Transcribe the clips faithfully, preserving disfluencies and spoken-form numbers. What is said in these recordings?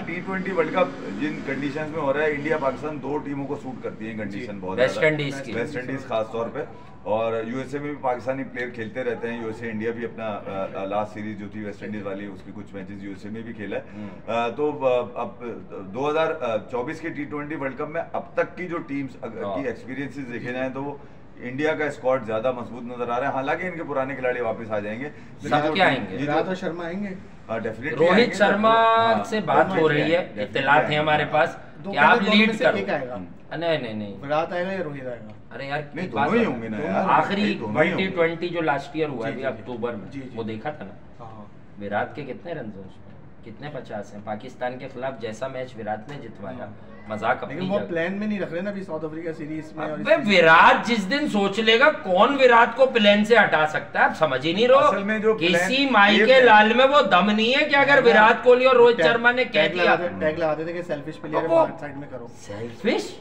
T twenty world cup जिन conditions में हो रहा है, इंडिया पाकिस्तान दो टीमों को सूट करती है कंडीशन बहुत वेस्ट इंडीज की, वेस्ट इंडीज खास तौर पे। और यूएसए में भी पाकिस्तानी प्लेयर खेलते रहते हैं। यूएसए इंडिया भी अपना आ, लास्ट सीरीज जो थी वेस्ट इंडीज वाली उसके कुछ मैचेस यूएसए में भी खेला है। आ, तो अब दो हज़ार चौबीस के टी ट्वेंटी वर्ल्ड कप में अब तक की जो टीम्स की एक्सपीरियंसेस देखे जाए तो वो इंडिया का स्क्वाड ज्यादा मजबूत नजर आ रहा है। हालांकि इनके पुराने खिलाड़ी वापस आ जाएंगे, सब क्या आएंगे, विराट शर्मा आएंगे, डेफिनेटली रोहित शर्मा से बात हो रही है, इत्तलात है हमारे पास कि आप लीड करो। नहीं नहीं नहीं, विराट आएगा या रोहित आएगा? अरे यार दोनों ही होंगे ना यार। आखिरी ट्वेंटी ट्वेंटी जो लास्ट ईयर हुआ है अक्टूबर में, वो देखा था ना, विराट के कितने रन कितने पचास हैं पाकिस्तान के खिलाफ, जैसा मैच विराट ने जितवाया। मजाक अपनी वो प्लान में नहीं रख रहे ना अभी साउथ अफ्रीका सीरीज में। अबे विराट जिस दिन सोच लेगा कौन विराट को प्लान से हटा सकता है, आप समझ ही नहीं रहो। किसी माई के लाल में वो दम नहीं है कि अगर विराट कोहली और रोहित शर्मा ने कह दिया, टैग लगाते थे कि सेल्फिश प्लेयर साइड में करो। सेल्फिश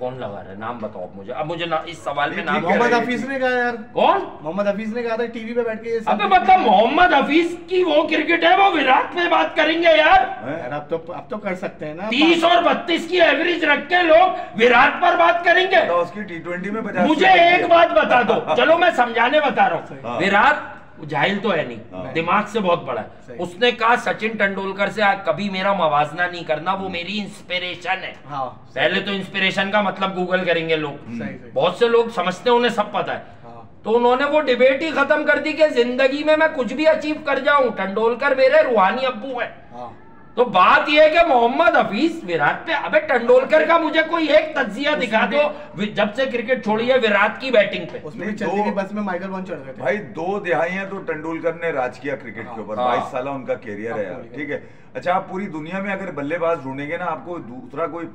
कौन लगा रहा है, नाम बताओ मुझे। अब मुझे ना, इस सवाल में नाम मोहम्मद हफीज ने कहा यार। कौन? मोहम्मद हफीज ने कहा था टीवी पे बैठ के। अबे मतलब मोहम्मद हफीज की वो क्रिकेट है, वो विराट पे बात करेंगे यार। यार अब तो अब तो कर सकते हैं ना, तीस और बत्तीस की एवरेज रख के लोग विराट पर बात करेंगे तो उसकी टी ट्वेंटी में। मुझे एक बात बता दो, चलो मैं समझाने बता रहा हूँ। विराट जाहिल तो है नहीं, दिमाग से बहुत बड़ा है। उसने कहा सचिन तेंदुलकर से कभी मेरा मवाजना नहीं करना, वो मेरी इंस्पिरेशन है। हाँ, पहले तो इंस्पिरेशन का मतलब गूगल करेंगे लोग, बहुत से लोग समझते हैं, उन्हें सब पता है। हाँ, तो उन्होंने वो डिबेट ही खत्म कर दी कि जिंदगी में मैं कुछ भी अचीव कर जाऊं, तेंदुलकर मेरे रूहानी अब्बू है। हाँ, तो बात यह है कि मोहम्मद हफीज विराट पे। अबे तेंदुलकर का मुझे कोई एक तज्जिया दिखा दो जब से क्रिकेट छोड़ी है विराट की बैटिंग पे। उसमें भी चलती थी बस में माइकल वॉन चढ़ गए थे भाई। दो दिहाइयां तो तेंदुलकर ने राज किया क्रिकेट के ऊपर, बाईस साल उनका कैरियर है यार। ठीक है, अच्छा आप पूरी दुनिया में अगर बल्लेबाज ढूंढेंगे ना, आपको दूसरा कोई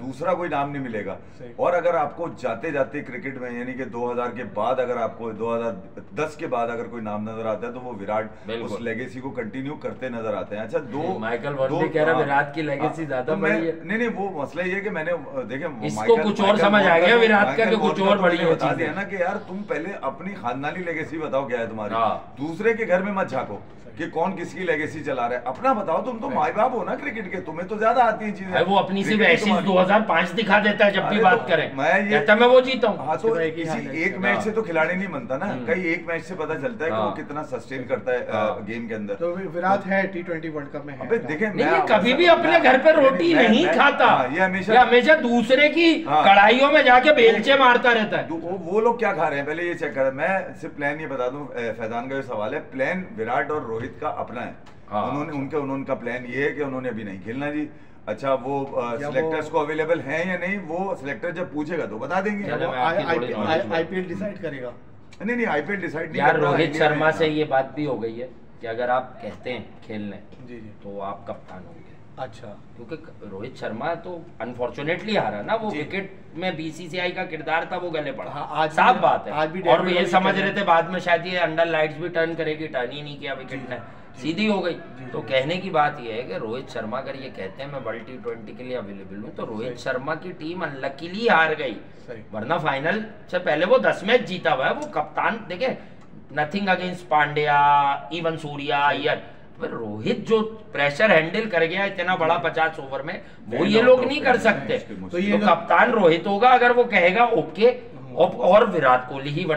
दूसरा कोई नाम नहीं मिलेगा। और अगर आपको जाते जाते क्रिकेट में यानी कि दो हज़ार के बाद, अगर आपको दो हज़ार दस के बाद अगर कोई नाम नजर आता है तो वो विराट उस लेगेसी को कंटिन्यू करते नजर आते हैं। अच्छा दो माइकल वॉन भी कह रहा है विराट की लेगेसी ज्यादा बड़ी है। नहीं नहीं, वो मसला ये है कि मैंने देखे इसको कुछ और समझ आ गया विराट का, कुछ और बड़ी बता दिया ना कि यार तुम पहले अपनी खानदानी लेगेसी बताओ क्या है तुम्हारी, दूसरे के घर में मत झांको कि कौन किसकी लेगेसी चला रहा है, अपना बताओ। तुम तो माई बाप हो ना क्रिकेट के, तुम्हें तो ज्यादा आती है चीजें। वो अपनी सिर्फ ऐसी दो हज़ार पाँच दिखा देता है जब भी बात करें, मैं ये मैं वो जीता हूं। हाँ, तो किसी एक मैच से तो खिलाड़ी नहीं बनता ना, कई एक मैच से पता चलता है कि वो कितना सस्टेन करता है गेम के अंदर। तो विराट है टी ट्वेंटी वर्ल्ड कप में है। देखें मैं कभी भी अपने घर पर रोटी नहीं खाता, ये हमेशा हमेशा दूसरे की कढ़ाइयों में जाके बेलचे मारता रहता है। वो लोग क्या खा रहे हैं पहले ये चेक कर। मैं सिर्फ प्लान ये बता दूं, फैजान का जो सवाल है, प्लान विराट और रोहित का अपना है। हाँ, उन्होंने उनके उनका प्लान ये है कि उन्होंने अभी नहीं खेलना जी। अच्छा वो सिलेक्टर्स को अवेलेबल है या नहीं, वो सिलेक्टर जब पूछेगा तो बता देंगे। आईपीएल डिसाइड करेगा। नहीं नहीं, आईपीएल डिसाइड नहीं। यार रोहित शर्मा से ये बात भी हो गई है कि अगर आप कहते हैं खेलने जी जी तो आप कप्तान होंगे। अच्छा, क्योंकि रोहित शर्मा तो अनफॉर्चुनेटली हारा ना, वो विकेट में बीसीसीआई का किरदार था, वो गले पड़ा। आज साफ बात है। आज भी और ये समझ रहे थे बाद में शायद ये अंडर लाइट्स भी टर्न करेगी, टर्न ही नहीं किया, विकेट ने सीधी हो गई। तो कहने की बात यह है कि रोहित शर्मा अगर ये कहते हैं मैं वर्ल्ड टी ट्वेंटी के लिए अवेलेबल हूँ, तो रोहित शर्मा की टीम अनलकीली हार गई, वरना फाइनल से पहले वो दस मैच जीता हुआ है। वो कप्तान देखे, nothing against Pandya, even Surya, Iyer, Rohit जो प्रेशर हैंडल कर गया इतना बड़ा पचास ओवर में, वो ये लोग नहीं कर सकते। तो, तो कप्तान रोहित होगा अगर वो कहेगा ओके, और विराट कोहली ही